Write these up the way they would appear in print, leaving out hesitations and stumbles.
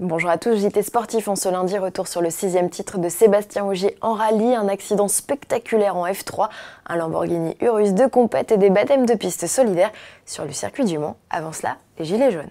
Bonjour à tous, JT Sportif en ce lundi, retour sur le 6e titre de Sébastien Ogier en rallye, un accident spectaculaire en F3, un Lamborghini Urus de compète et des baptêmes de piste solidaires sur le circuit du Mans. Avant cela, les Gilets jaunes.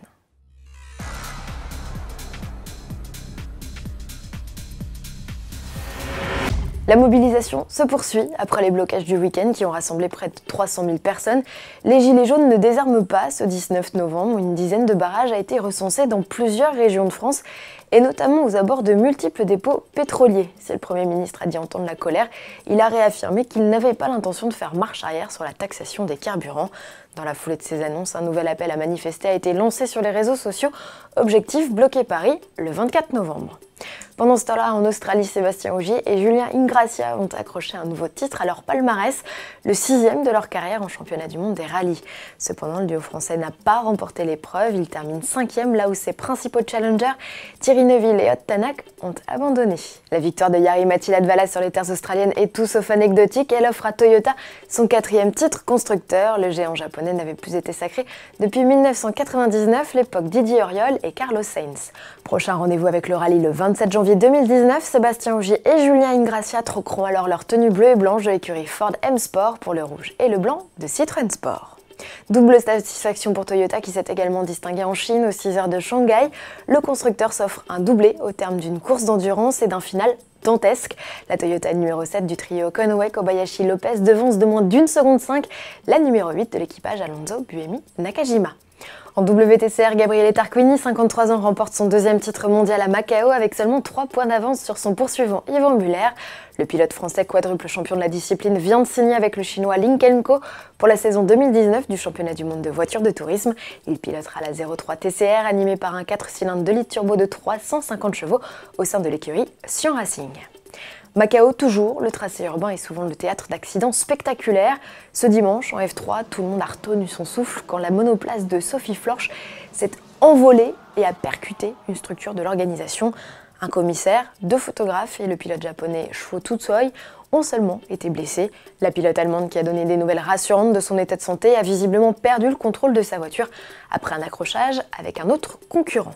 La mobilisation se poursuit après les blocages du week-end qui ont rassemblé près de 300 000 personnes. Les Gilets jaunes ne désarment pas ce 19 novembre. Une dizaine de barrages a été recensée dans plusieurs régions de France et notamment aux abords de multiples dépôts pétroliers. Si le Premier ministre a dit entendre la colère, il a réaffirmé qu'il n'avait pas l'intention de faire marche arrière sur la taxation des carburants. Dans la foulée de ces annonces, un nouvel appel à manifester a été lancé sur les réseaux sociaux. Objectif, bloquer Paris le 24 novembre. Pendant ce temps-là, en Australie, Sébastien Ogier et Julien Ingrassia ont accroché un nouveau titre à leur palmarès, le 6e de leur carrière en championnat du monde des rallyes. Cependant, le duo français n'a pas remporté l'épreuve, il termine 5e, là où ses principaux challengers, Thierry Neuville et Ott Tänak, ont abandonné. La victoire de Jari-Matti Latvala sur les terres australiennes est tout sauf anecdotique, elle offre à Toyota son 4e titre constructeur. Le géant japonais n'avait plus été sacré depuis 1999, l'époque Didier Auriol et Carlos Sainz. Prochain rendez-vous avec le rallye le 27 janvier 2019, Sébastien Ogier et Julien Ingrassia troqueront alors leur tenue bleue et blanche de l'écurie Ford M-Sport pour le rouge et le blanc de Citroën Sport. Double satisfaction pour Toyota qui s'est également distingué en Chine aux 6 heures de Shanghai. Le constructeur s'offre un doublé au terme d'une course d'endurance et d'un final dantesque. La Toyota numéro 7 du trio Conway Kobayashi Lopez devance de moins d'1,5 seconde la numéro 8 de l'équipage Alonso Buemi Nakajima. En WTCR, Gabriel Tarquini, 53 ans, remporte son 2e titre mondial à Macao avec seulement 3 points d'avance sur son poursuivant Yvan Muller. Le pilote français quadruple champion de la discipline vient de signer avec le chinois Linkenko pour la saison 2019 du championnat du monde de voitures de tourisme. Il pilotera la 03 TCR animée par un 4 cylindres de litre turbo de 350 chevaux au sein de l'écurie Scion Racing. Macao toujours, le tracé urbain est souvent le théâtre d'accidents spectaculaires. Ce dimanche, en F3, tout le monde a retenu son souffle quand la monoplace de Sophia Flörsch s'est envolée et a percuté une structure de l'organisation. Un commissaire, 2 photographes et le pilote japonais Shō Tsutsui ont seulement été blessés. La pilote allemande qui a donné des nouvelles rassurantes de son état de santé a visiblement perdu le contrôle de sa voiture après un accrochage avec un autre concurrent.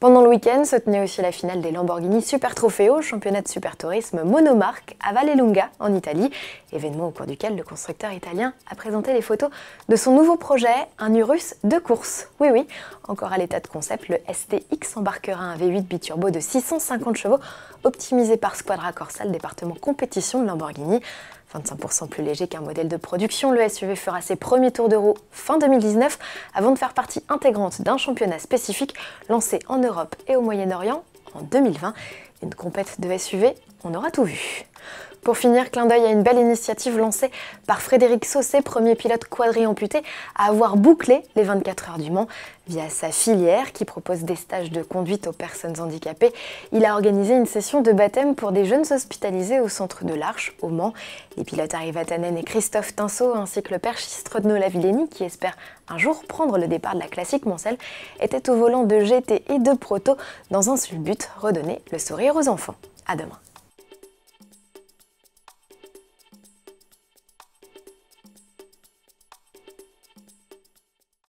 Pendant le week-end, se tenait aussi la finale des Lamborghini Super Trofeo, championnat de super tourisme monomarque à Vallelunga en Italie, événement au cours duquel le constructeur italien a présenté les photos de son nouveau projet, un Urus de course. Oui, encore à l'état de concept, le STX embarquera un V8 biturbo de 650 chevaux, optimisé par Squadra Corsa, le département compétition de Lamborghini. 25% plus léger qu'un modèle de production, le SUV fera ses premiers tours de roue fin 2019 avant de faire partie intégrante d'un championnat spécifique lancé en Europe et au Moyen-Orient en 2020. Une compète de SUV, on aura tout vu. Pour finir, clin d'œil à une belle initiative lancée par Frédéric Sausset, premier pilote quadri-amputé à avoir bouclé les 24 heures du Mans via sa filière qui propose des stages de conduite aux personnes handicapées. Il a organisé une session de baptême pour des jeunes hospitalisés au centre de l'Arche, au Mans. Les pilotes Arrive à Tanen et Christophe Tinceau, ainsi que le père Chistredno Lavillény, qui espère un jour prendre le départ de la classique Mansell, étaient au volant de GT et de Proto dans un seul but, redonner le sourire aux enfants. À demain.